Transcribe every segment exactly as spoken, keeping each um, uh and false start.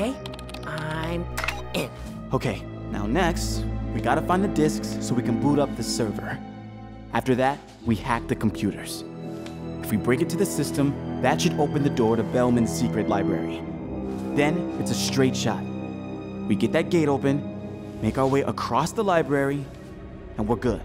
Okay, I'm in. Okay, now next, we gotta find the disks so we can boot up the server. After that, we hack the computers. If we break into the system, that should open the door to Bellman's secret library. Then, it's a straight shot. We get that gate open, make our way across the library, and we're good.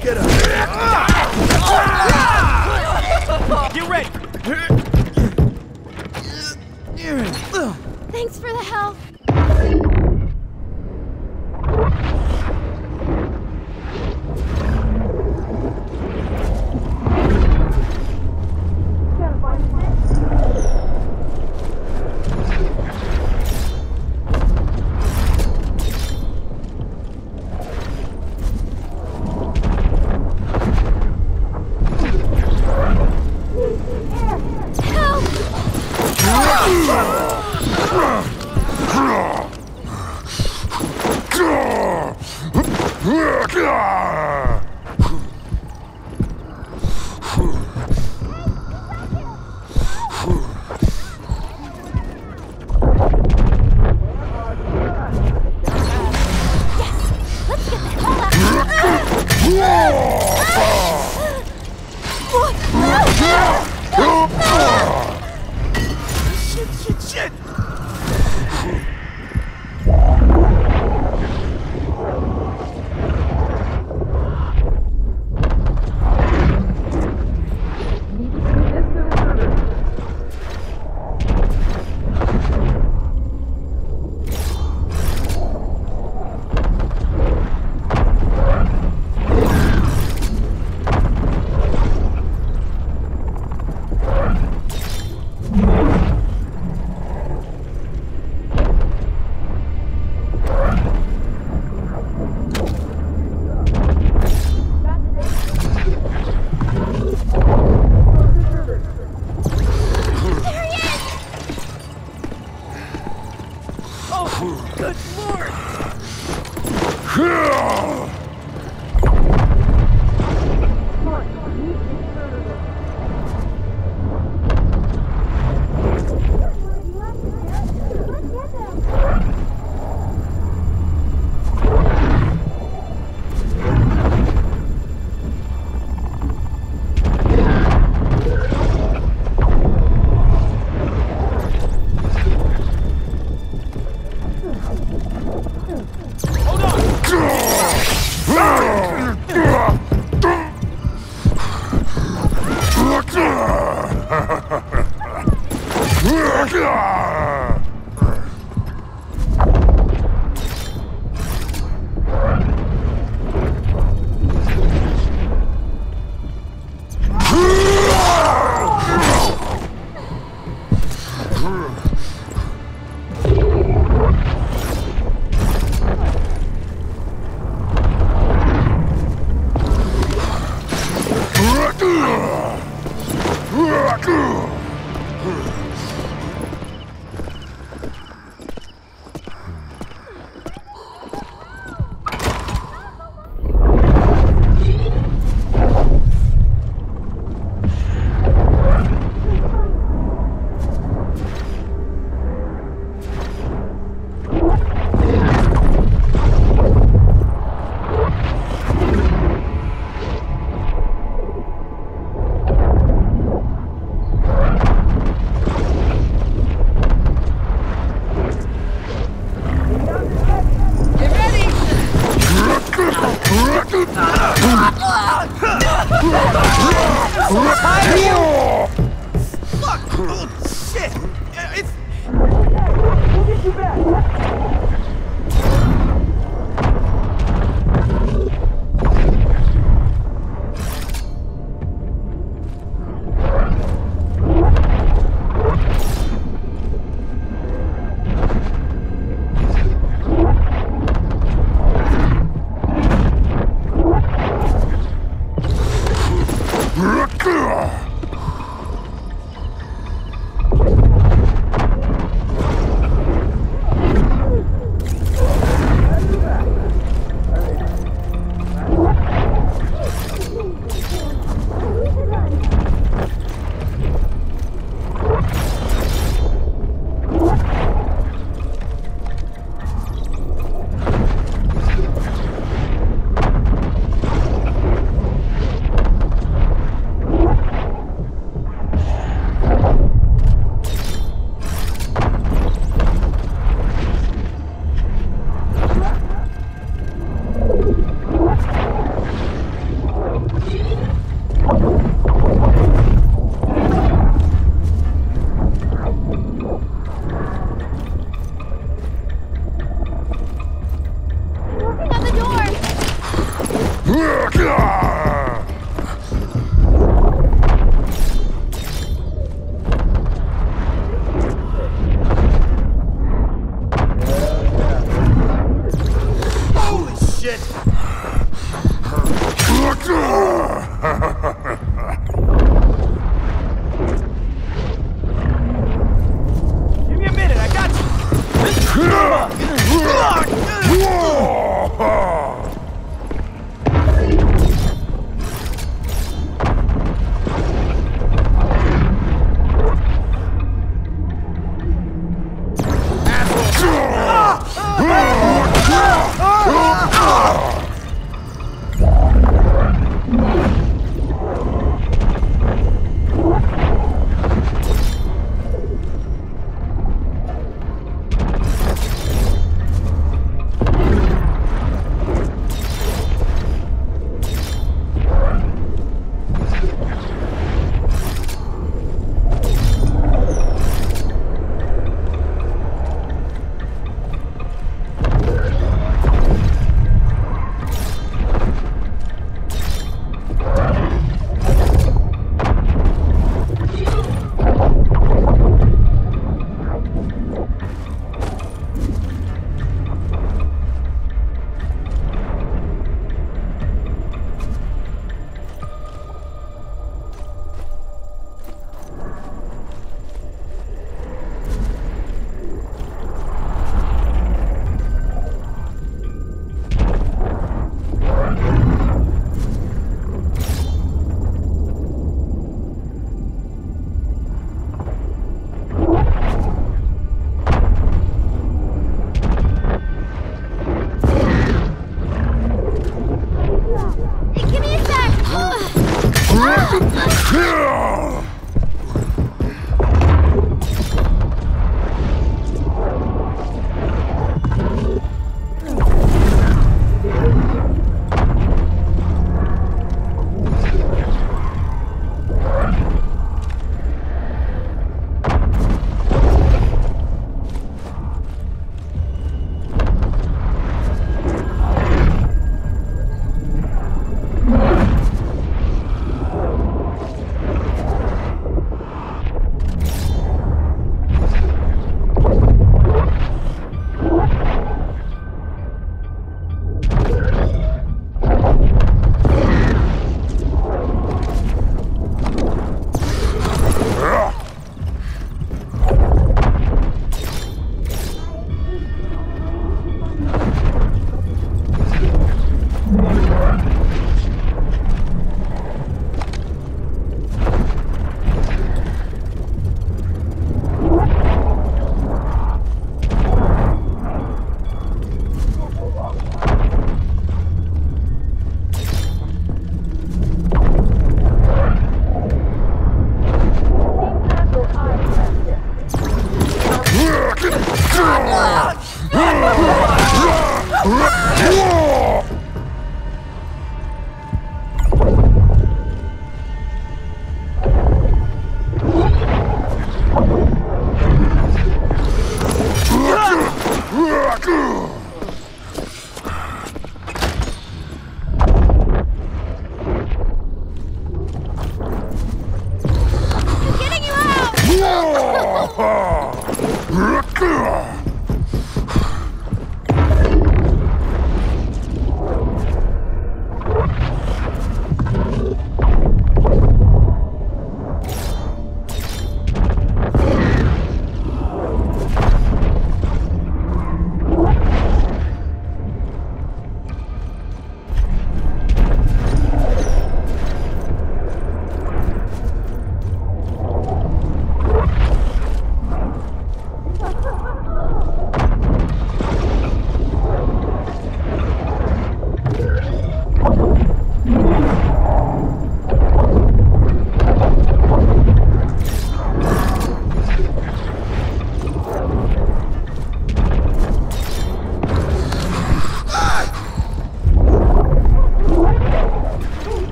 Get up. you back.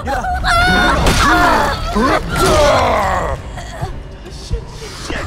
Shit, shit, shit.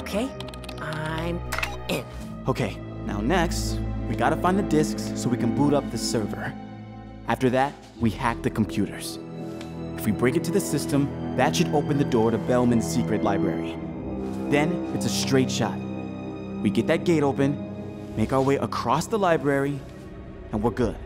Okay, I'm in. Okay, now next, we gotta find the disks so we can boot up the server. After that, we hack the computers. If we break into the system, that should open the door to Bellman's secret library. Then, it's a straight shot. We get that gate open, make our way across the library, and we're good.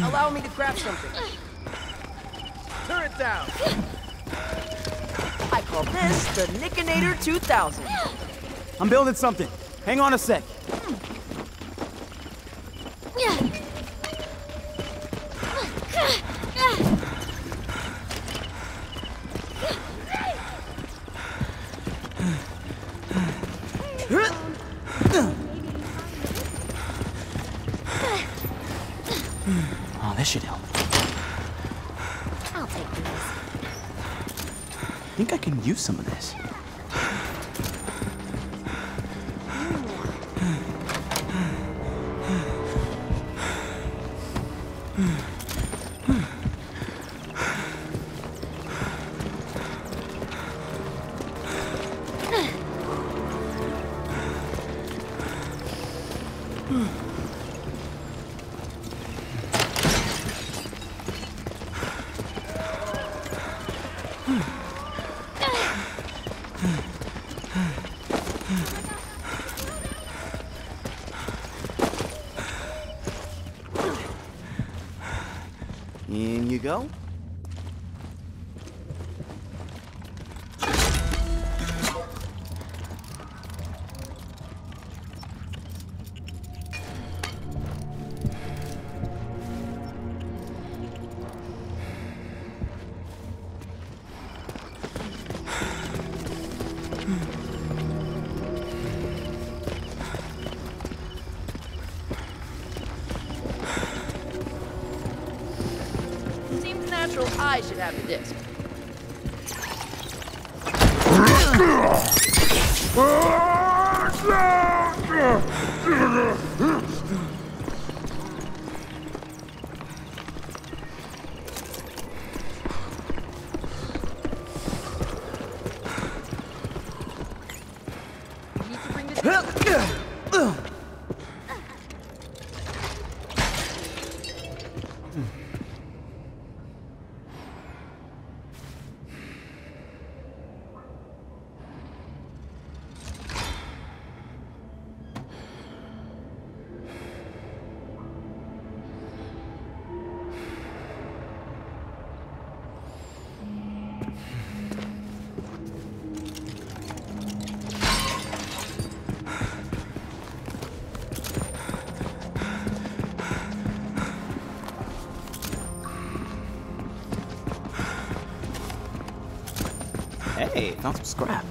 Allow me to grab something. Turn it down. I call this the Nickinator two thousand. I'm building something. Hang on a sec. Some of this. In you go. I should have the disc. Hey, found some scrap.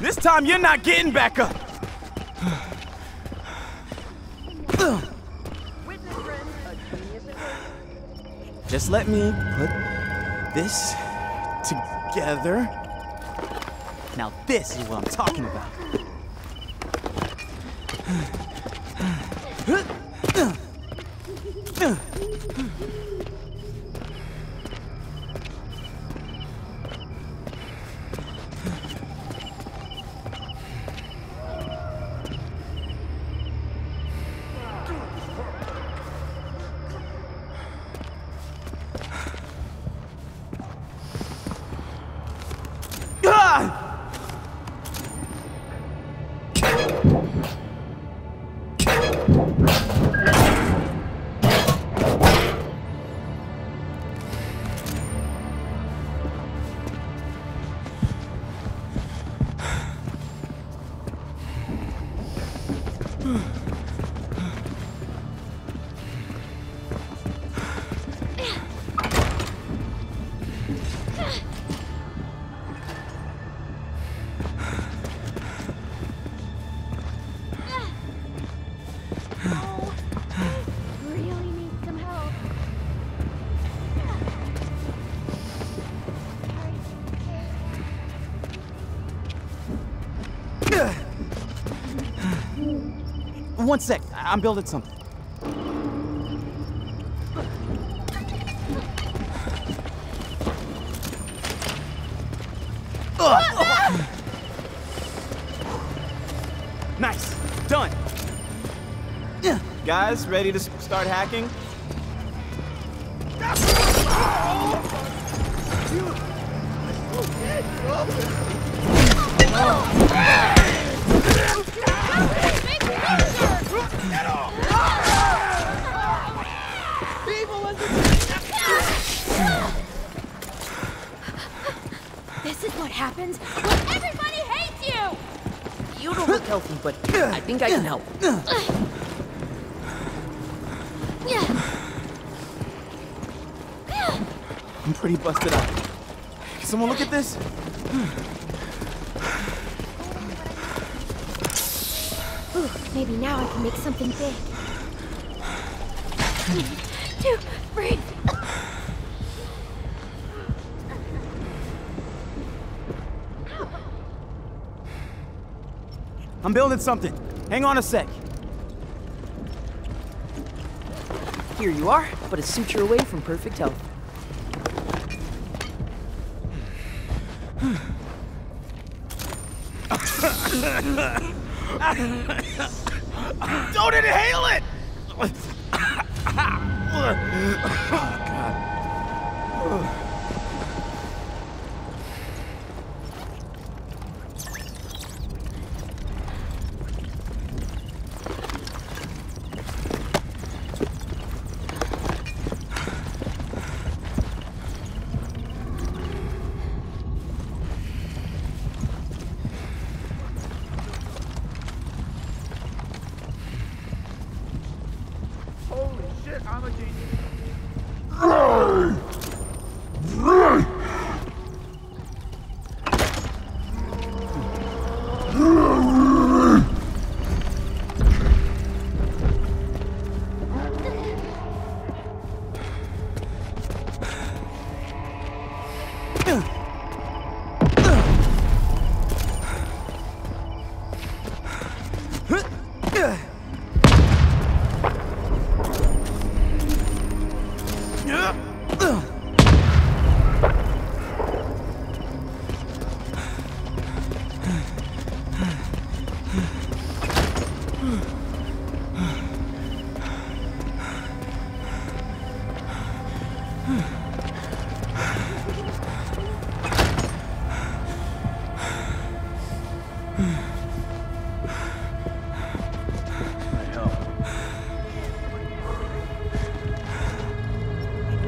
This time you're not getting back up. Just let me put this together. Now this is what I'm talking about. One sec, I'm building something. Nice, done. Guys, ready to start hacking? But I think I can help. I'm pretty busted up. Can someone look at this? Ooh, maybe now I can make something big. Two, three. I'm building something. Hang on a sec. Here you are, but a suture away from perfect health. Don't inhale it! Oh, God.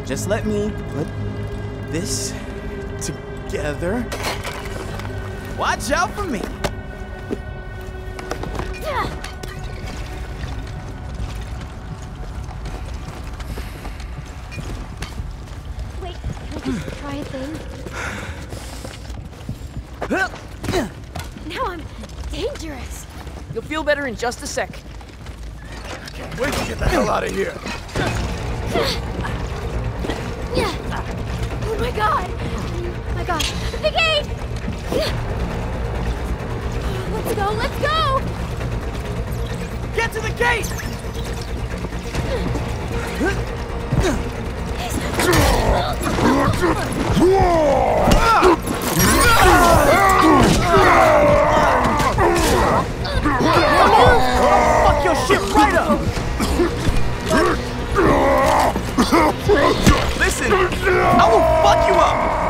Just let me put this together. Watch out for me. Wait, can I just try a thing? Now I'm dangerous. You'll feel better in just a sec. I can't wait to get the hell out of here. Oh my god! Oh my god! The gate! Let's go, let's go! Get to the gate! Come on! I'll fuck your shit right up! Listen, I will fuck you up!